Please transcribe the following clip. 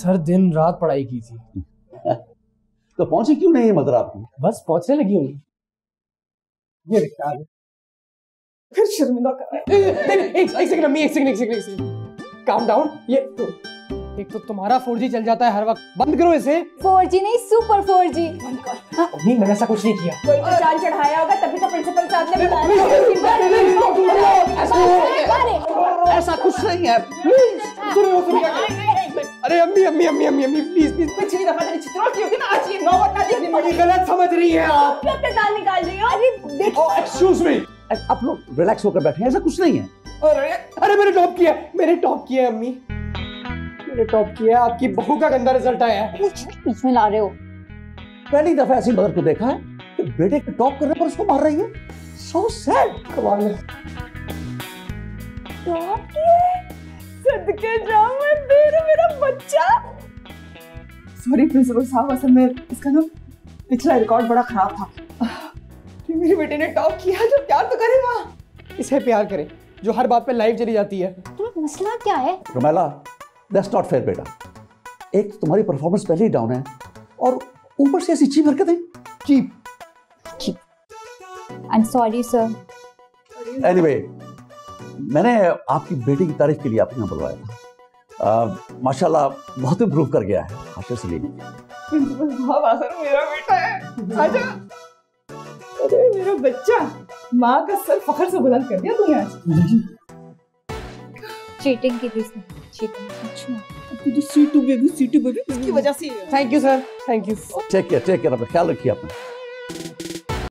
Sir दिन रात पढ़ाई की थी। तो पहुंचे क्यों नहीं मदर आपकी? बस पहुंचने लगी होंगी। ये रिक्शा फिर शर्मिंदा कर एक सेकंड, काम डाउन। ये एक तो तुम्हारा 4G चल जाता है हर वक्त, बंद करो इसे। 4G नहीं, सुपर 4G। नहीं, मैंने ऐसा कुछ नहीं किया। कोई तो जान चढ़ाया होगा तभी तो प्रिंसिपल साहब ने बुलाया। ऐसा कुछ नहीं है, प्लीज। अरे अम्मी प्लीज पिछली दफा तेरी चित्रौती होगी ना, आज ये नौबत ना देखनी पड़े। गलत समझ रही है आप, क्यों दाल निकाल रही हो? अरे देखो, एक्सक्यूज मी, आप लोग रिलैक्स होकर बैठे हैं, ऐसा कुछ नहीं है। अरे मैंने टॉप किया है अम्मी, आपकी बहू का गंदा रिजल्ट आया है। बीच में ला रहे हो? पहली दफा ऐसी मदर को देखा है कि बेटे के टॉप करने पर उसको मार रही है। So sad. कमाल है, टॉप किया है, सदके जाऊं मैं, देर मेरा बच्चा। सॉरी प्रिंसिपल साहब, असल में इसका ना पिछला रिकॉर्ड बड़ा खराब था। मेरे बेटे ने टॉप किया, जो प्यार तो करे माँ, इसे प्यार करे जो हर बात पे लाइफ चली जाती है। तुम्हें मसला क्या है? रुमैला, that's not fair बेटा। एक तुम्हारी परफॉर्मेंस पहले ही डाउन है और ऊपर से ऐसी चीप हरकतें। Cheap. I'm sorry sir। Anyway, मैंने आपकी बेटी की तारीफ के लिए आपको यहाँ बुलवाया था। माशाल्लाह बहुत इम्प्रूव कर गया है। आशा से मेरा बेटा है। आजा। अरे मेरा बच्चा, माँ का सर फखर से बुलंद कर दिया तूने आज। चीटिंग की थी इसने, चीटिंग। अच्छा तो सीटू बेबी, इसकी वजह से। Thank you sir, thank you. Take care, अपना ख्याल रखिए अपना।